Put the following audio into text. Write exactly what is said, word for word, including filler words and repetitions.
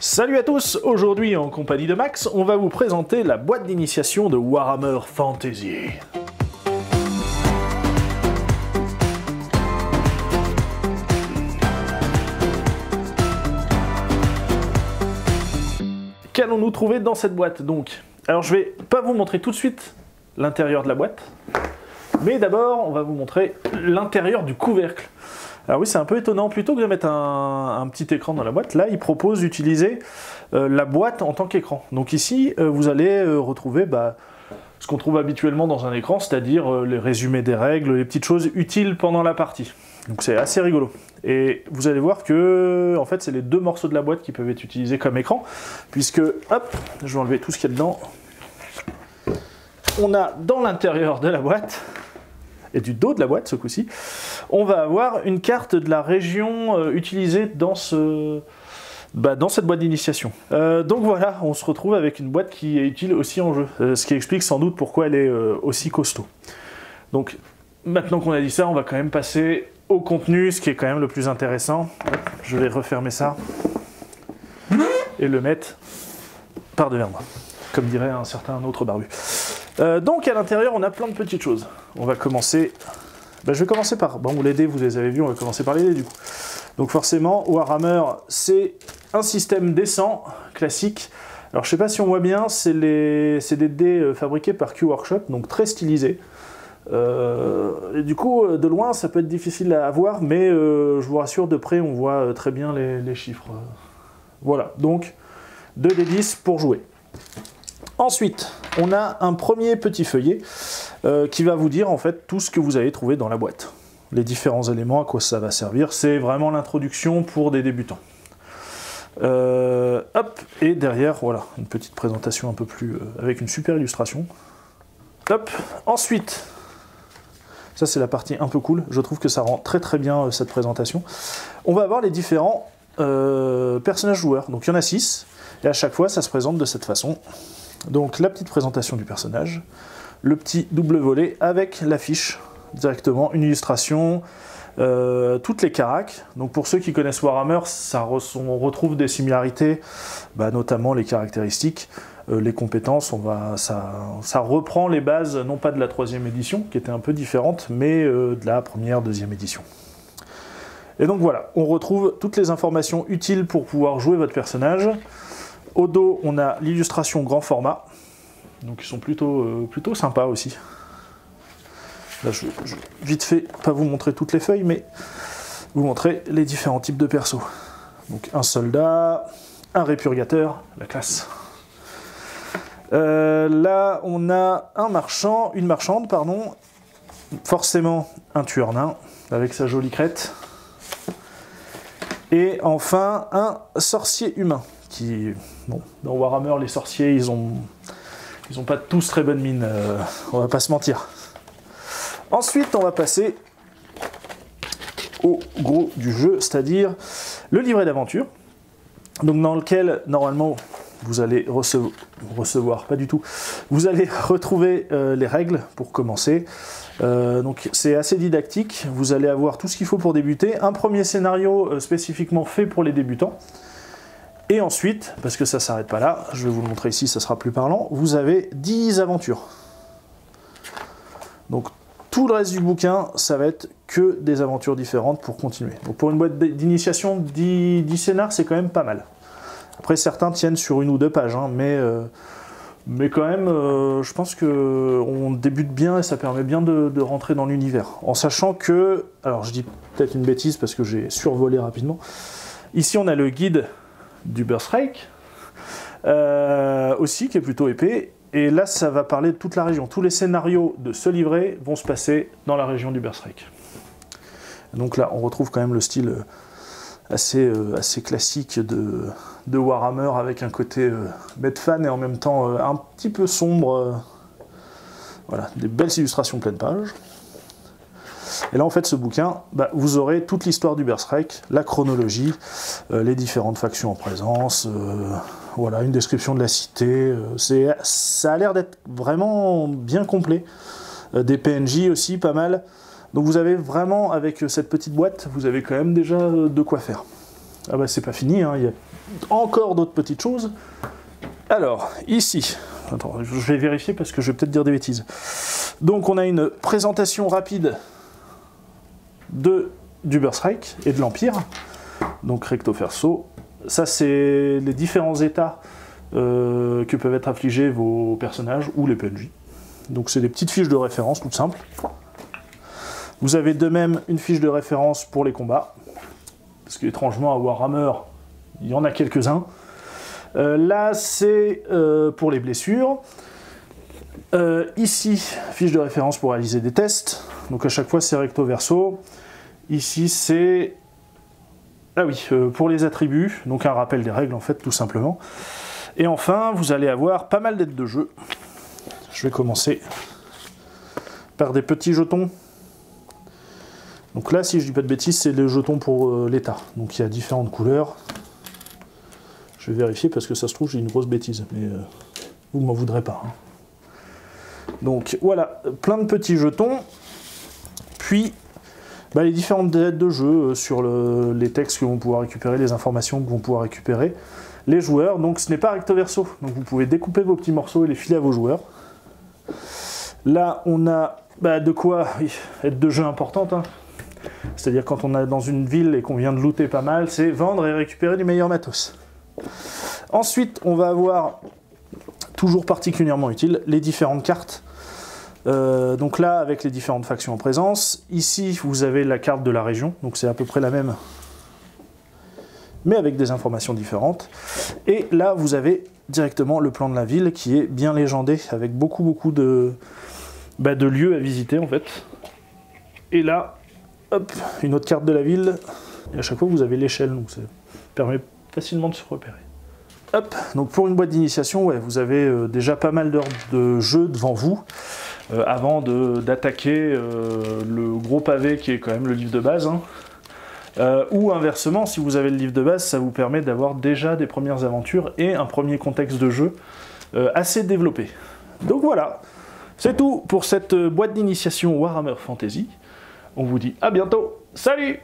Salut à tous, aujourd'hui en compagnie de Max, on va vous présenter la boîte d'initiation de Warhammer Fantasy. Qu'allons-nous trouver dans cette boîte donc? Alors je vais pas vous montrer tout de suite l'intérieur de la boîte, mais d'abord on va vous montrer l'intérieur du couvercle. Alors oui, c'est un peu étonnant, plutôt que de mettre un, un petit écran dans la boîte, là il propose d'utiliser euh, la boîte en tant qu'écran. Donc ici, euh, vous allez euh, retrouver bah, ce qu'on trouve habituellement dans un écran, c'est-à-dire euh, les résumés des règles, les petites choses utiles pendant la partie. Donc c'est assez rigolo. Et vous allez voir que, en fait, c'est les deux morceaux de la boîte qui peuvent être utilisés comme écran, puisque, hop, je vais enlever tout ce qu'il y a dedans. On a dans l'intérieur de la boîte, et du dos de la boîte ce coup-ci, on va avoir une carte de la région euh, utilisée dans, ce... bah, dans cette boîte d'initiation. Euh, donc voilà, on se retrouve avec une boîte qui est utile aussi en jeu, euh, ce qui explique sans doute pourquoi elle est euh, aussi costaud. Donc maintenant qu'on a dit ça, on va quand même passer au contenu, ce qui est quand même le plus intéressant. Je vais refermer ça et le mettre par-devers moi, comme dirait un certain autre barbu. Euh, donc à l'intérieur on a plein de petites choses. On va commencer, ben, je vais commencer par, bon les dés vous les avez vus, on va commencer par les dés du coup. Donc forcément Warhammer c'est un système décent, classique. Alors je sais pas si on voit bien, c'est les... des dés fabriqués par Q-Workshop, donc très stylisés. Euh... Et du coup de loin ça peut être difficile à voir, mais euh, je vous rassure de près on voit très bien les, les chiffres. Voilà, donc deux dés dix pour jouer. Ensuite, on a un premier petit feuillet euh, qui va vous dire en fait tout ce que vous allez trouver dans la boîte. Les différents éléments, à quoi ça va servir, c'est vraiment l'introduction pour des débutants. Euh, hop, et derrière, voilà, une petite présentation un peu plus... Euh, avec une super illustration. Hop, ensuite, ça c'est la partie un peu cool, je trouve que ça rend très très bien euh, cette présentation. On va avoir les différents euh, personnages joueurs, donc il y en a six, et à chaque fois ça se présente de cette façon. Donc la petite présentation du personnage, le petit double volet avec l'affiche, directement une illustration, euh, toutes les caracs. Donc pour ceux qui connaissent Warhammer, ça re on retrouve des similarités, bah, notamment les caractéristiques, euh, les compétences, on va, ça, ça reprend les bases, non pas de la troisième édition, qui était un peu différente, mais euh, de la première, deuxième édition. Et donc voilà, on retrouve toutes les informations utiles pour pouvoir jouer votre personnage. Au dos, on a l'illustration grand format, donc ils sont plutôt, euh, plutôt sympas aussi. Là, je, je vite fait, pas vous montrer toutes les feuilles, mais vous montrer les différents types de persos. Donc un soldat, un répurgateur, la classe. Euh, là, on a un marchand, une marchande, pardon, forcément un tueur nain avec sa jolie crête, et enfin un sorcier humain. Qui, bon, dans Warhammer, les sorciers, ils ont, ils ont pas tous très bonne mine, euh, on va pas se mentir. Ensuite, on va passer au gros du jeu, c'est-à-dire le livret d'aventure, donc dans lequel, normalement, vous allez recevoir, recevoir pas du tout, vous allez retrouver euh, les règles pour commencer. Euh, donc c'est assez didactique, vous allez avoir tout ce qu'il faut pour débuter, un premier scénario euh, spécifiquement fait pour les débutants. Et ensuite, parce que ça ne s'arrête pas là, je vais vous le montrer ici, ça sera plus parlant, vous avez dix aventures. Donc tout le reste du bouquin, ça va être que des aventures différentes pour continuer. Donc pour une boîte d'initiation, dix scénars, c'est quand même pas mal. Après, certains tiennent sur une ou deux pages, hein, mais, euh, mais quand même, euh, je pense qu'on débute bien et ça permet bien de, de rentrer dans l'univers. En sachant que, alors je dis peut-être une bêtise parce que j'ai survolé rapidement, ici on a le guide du Berserk, euh, aussi, qui est plutôt épais. Et là, ça va parler de toute la région. Tous les scénarios de ce livret vont se passer dans la région du Berserk. Donc là, on retrouve quand même le style assez, euh, assez classique de, de Warhammer, avec un côté euh, medfan et en même temps euh, un petit peu sombre. Voilà, des belles illustrations pleine page. Et là, en fait, ce bouquin, bah, vous aurez toute l'histoire du Berserk, la chronologie, euh, les différentes factions en présence, euh, voilà, une description de la cité. Euh, c'est, ça a l'air d'être vraiment bien complet. Euh, des P N J aussi, pas mal. Donc vous avez vraiment, avec cette petite boîte, vous avez quand même déjà de quoi faire. Ah bah c'est pas fini, hein, y a encore d'autres petites choses. Alors, ici, attends, je vais vérifier parce que je vais peut-être dire des bêtises. Donc, on a une présentation rapide de, du Berserk et de l'Empire. Donc, recto verso. Ça, c'est les différents états euh, que peuvent être affligés vos personnages ou les P N J. Donc, c'est des petites fiches de référence, toutes simples. Vous avez de même une fiche de référence pour les combats. Parce qu'étrangement, à Warhammer, il y en a quelques-uns. Euh, là, c'est euh, pour les blessures. Euh, ici, fiche de référence pour réaliser des tests. Donc, à chaque fois, c'est recto verso. Ici, c'est... Ah oui, euh, pour les attributs. Donc, un rappel des règles, en fait, tout simplement. Et enfin, vous allez avoir pas mal d'aides de jeu. Je vais commencer par des petits jetons. Donc là, si je dis pas de bêtises, c'est les jetons pour euh, l'état. Donc il y a différentes couleurs. Je vais vérifier parce que ça se trouve, j'ai une grosse bêtise. Mais euh, vous ne m'en voudrez pas. Hein. Donc voilà, plein de petits jetons. Puis, bah, les différentes aides de jeu euh, sur le, les textes que vont pouvoir récupérer, les informations que vont pouvoir récupérer les joueurs. Donc ce n'est pas recto verso. Donc vous pouvez découper vos petits morceaux et les filer à vos joueurs. Là, on a bah, de quoi oui, aide de jeu importante. Hein. C'est-à-dire quand on est dans une ville et qu'on vient de looter pas mal, c'est vendre et récupérer du meilleur matos. Ensuite, on va avoir, toujours particulièrement utile, les différentes cartes. Euh, donc là, avec les différentes factions en présence. Ici, vous avez la carte de la région, donc c'est à peu près la même, mais avec des informations différentes. Et là, vous avez directement le plan de la ville qui est bien légendé, avec beaucoup, beaucoup de, bah, de lieux à visiter, en fait. Et là... Hop, une autre carte de la ville, et à chaque fois vous avez l'échelle, donc ça permet facilement de se repérer. Hop, donc pour une boîte d'initiation, ouais, vous avez euh, déjà pas mal d'heures de jeu devant vous, euh, avant d'attaquer euh, le gros pavé qui est quand même le livre de base, hein. Euh, ou inversement, si vous avez le livre de base, ça vous permet d'avoir déjà des premières aventures et un premier contexte de jeu euh, assez développé. Donc voilà, c'est tout pour cette boîte d'initiation Warhammer Fantasy. On vous dit à bientôt. Salut!